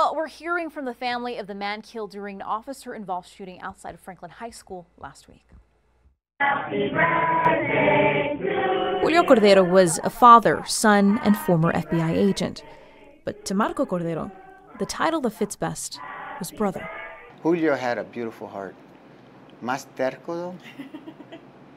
Well, we're hearing from the family of the man killed during an officer-involved shooting outside of Franklin High School last week. Happy birthday to you. Julio Cordero was a father, son, and former FBI agent. But to Marco Cordero, the title that fits best was brother. Julio had a beautiful heart. Más terco.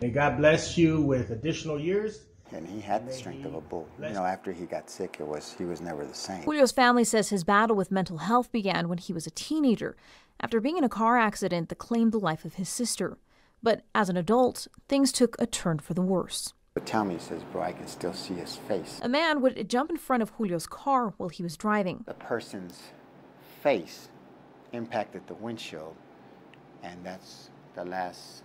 May God bless you with additional years. And he had the strength of a bull. You know, after he got sick, he was never the same. Julio's family says his battle with mental health began when he was a teenager, after being in a car accident that claimed the life of his sister. But as an adult, things took a turn for the worse. But Tommy says, bro, I can still see his face. A man would jump in front of Julio's car while he was driving. The person's face impacted the windshield, and that's the last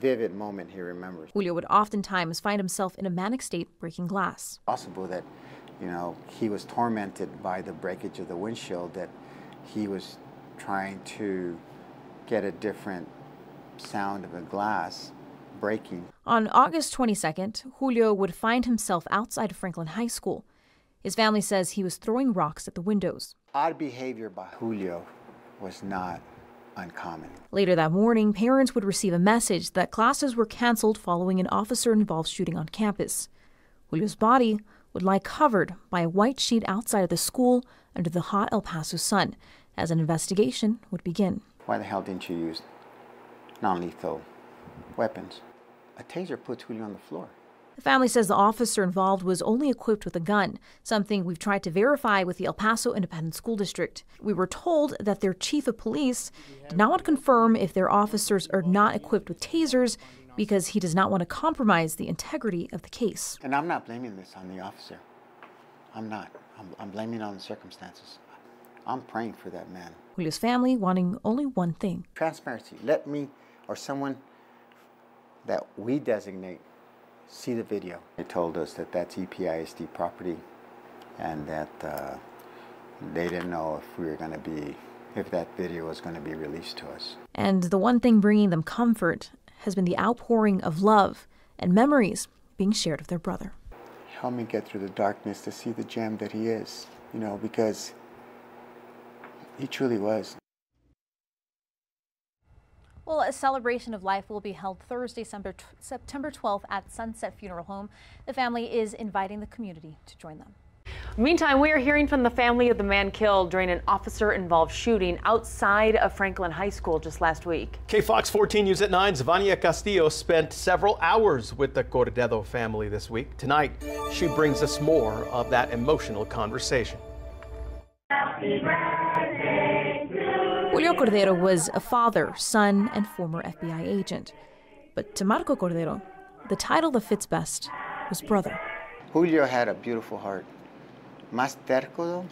vivid moment he remembers. Julio would oftentimes find himself in a manic state breaking glass. Possible that, you know, he was tormented by the breakage of the windshield, that he was trying to get a different sound of a glass breaking. On August 22nd, Julio would find himself outside Franklin High School. His family says he was throwing rocks at the windows. Odd behavior by Julio was not uncommon. Later that morning, parents would receive a message that classes were canceled following an officer-involved shooting on campus. Julio's body would lie covered by a white sheet outside of the school under the hot El Paso sun, as an investigation would begin. Why the hell didn't you use non-lethal weapons? A taser puts Julio on the floor. The family says the officer involved was only equipped with a gun, something we've tried to verify with the El Paso Independent School District. We were told that their chief of police did not want to confirm if their officers are not equipped with tasers because he does not want to compromise the integrity of the case. And I'm not blaming this on the officer. I'm not. I'm blaming it on the circumstances. I'm praying for that man. Julio's family wanting only one thing. Transparency. Let me or someone that we designate see the video. They told us that that's EPISD property and that they didn't know if that video was going to be released to us. And the one thing bringing them comfort has been the outpouring of love and memories being shared with their brother. Help me get through the darkness to see the gem that he is, you know, because he truly was. Well, a celebration of life will be held Thursday, September 12th at Sunset Funeral Home. The family is inviting the community to join them. Meantime, we are hearing from the family of the man killed during an officer-involved shooting outside of Franklin High School just last week. KFOX 14 News at 9's Vania Castillo spent several hours with the Cordero family this week. Tonight, she brings us more of that emotional conversation. Happy birthday. Julio Cordero was a father, son, and former FBI agent. But to Marco Cordero, the title that fits best was brother. Julio had a beautiful heart. Más terco.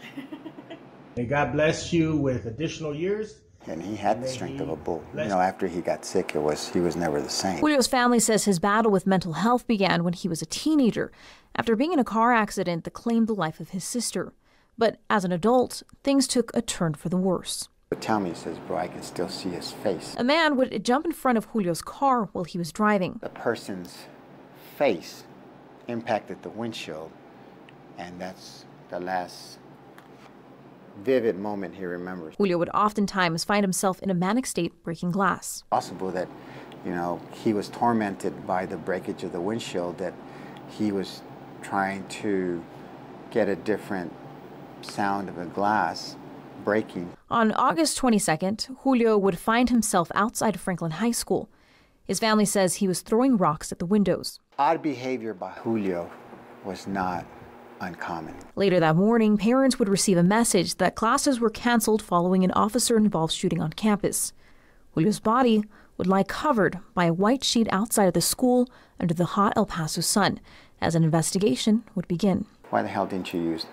May God bless you with additional years. And he had the strength of a bull. You know, after he got sick, he was never the same. Julio's family says his battle with mental health began when he was a teenager, after being in a car accident that claimed the life of his sister. But as an adult, things took a turn for the worse. But Tommy says, bro, I can still see his face. A man would jump in front of Julio's car while he was driving. The person's face impacted the windshield, and that's the last vivid moment he remembers. Julio would oftentimes find himself in a manic state breaking glass. Possible that, you know, he was tormented by the breakage of the windshield, that he was trying to get a different sound of a glass breaking. On August 22nd, Julio would find himself outside Franklin High School. His family says he was throwing rocks at the windows. Odd behavior by Julio was not uncommon. Later that morning, parents would receive a message that classes were canceled following an officer-involved shooting on campus. Julio's body would lie covered by a white sheet outside of the school under the hot El Paso sun, as an investigation would begin. Why the hell didn't you use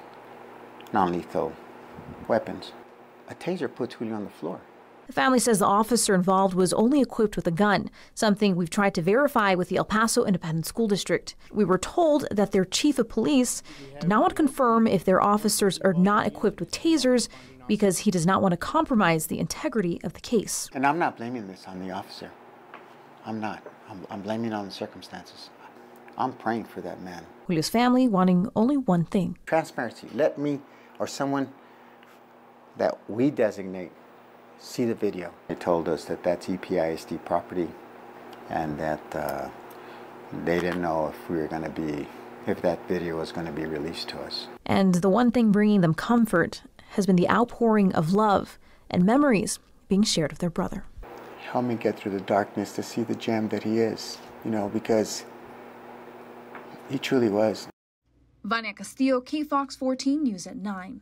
non-lethal weapons? A taser puts Julio on the floor. The family says the officer involved was only equipped with a gun, something we've tried to verify with the El Paso Independent School District. We were told that their chief of police did not want to confirm if their officers are not equipped with tasers because he does not want to compromise the integrity of the case. And I'm not blaming this on the officer. I'm not. I'm blaming it on the circumstances. I'm praying for that man. Julio's family wanting only one thing. Transparency. Let me or someone that we designate see the video. They told us that that's EPISD property and that they didn't know if we were going to be, if that video was going to be released to us. And the one thing bringing them comfort has been the outpouring of love and memories being shared of their brother. Help me get through the darkness to see the gem that he is, you know, because he truly was. Vania Castillo, KFOX 14 News at 9.